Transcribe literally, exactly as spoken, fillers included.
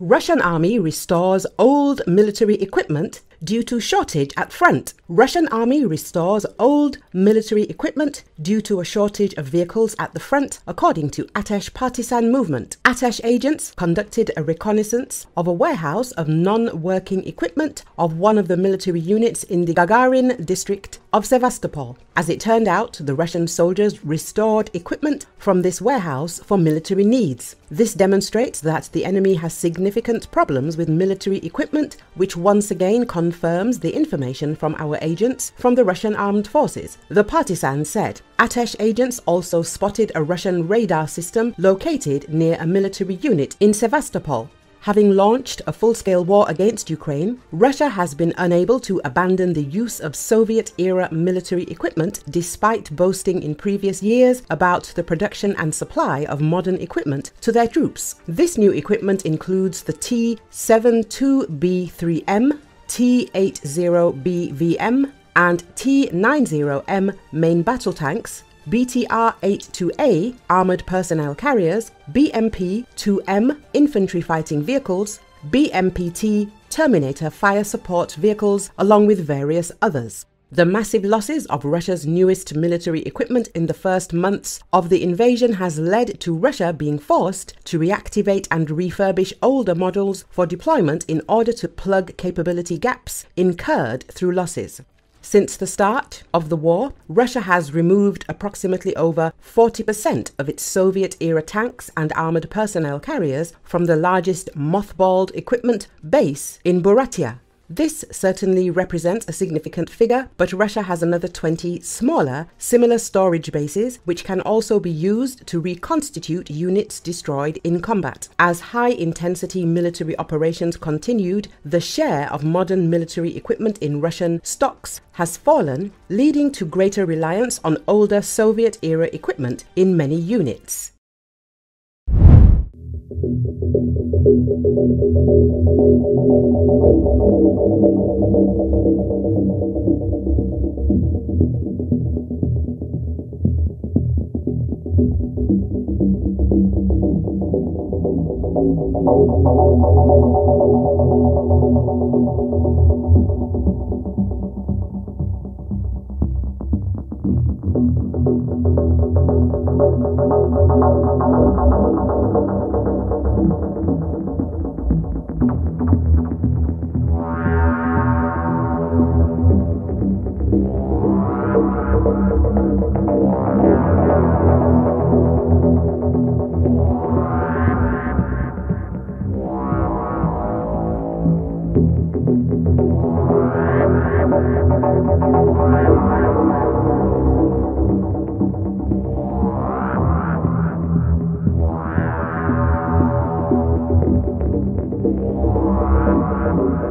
Russian army restores old military equipment due to shortage at front. Russian army restores old military equipment due to a shortage of vehicles at the front, according to Atesh Partisan movement. Atesh agents conducted a reconnaissance of a warehouse of non-working equipment of one of the military units in the Gagarin district of Sevastopol. As it turned out, the Russian soldiers restored equipment from this warehouse for military needs. This demonstrates that the enemy has significant Significant problems with military equipment, which once again confirms the information from our agents from the Russian armed forces, the Partisan said. Atesh agents also spotted a Russian radar system located near a military unit in Sevastopol. Having launched a full-scale war against Ukraine, Russia has been unable to abandon the use of Soviet-era military equipment despite boasting in previous years about the production and supply of modern equipment to their troops. This new equipment includes the T seventy-two B three M, T eighty B V M and T ninety M main battle tanks, B T R eighty-two A armoured personnel carriers, B M P two M infantry fighting vehicles, B M P T Terminator fire support vehicles, along with various others. The massive losses of Russia's newest military equipment in the first months of the invasion has led to Russia being forced to reactivate and refurbish older models for deployment in order to plug capability gaps incurred through losses. Since the start of the war, Russia has removed approximately over forty percent of its Soviet-era tanks and armoured personnel carriers from the largest mothballed equipment base in Buryatia. This certainly represents a significant figure, but Russia has another twenty smaller, similar storage bases which can also be used to reconstitute units destroyed in combat. As high-intensity military operations continued, the share of modern military equipment in Russian stocks has fallen, leading to greater reliance on older Soviet-era equipment in many units.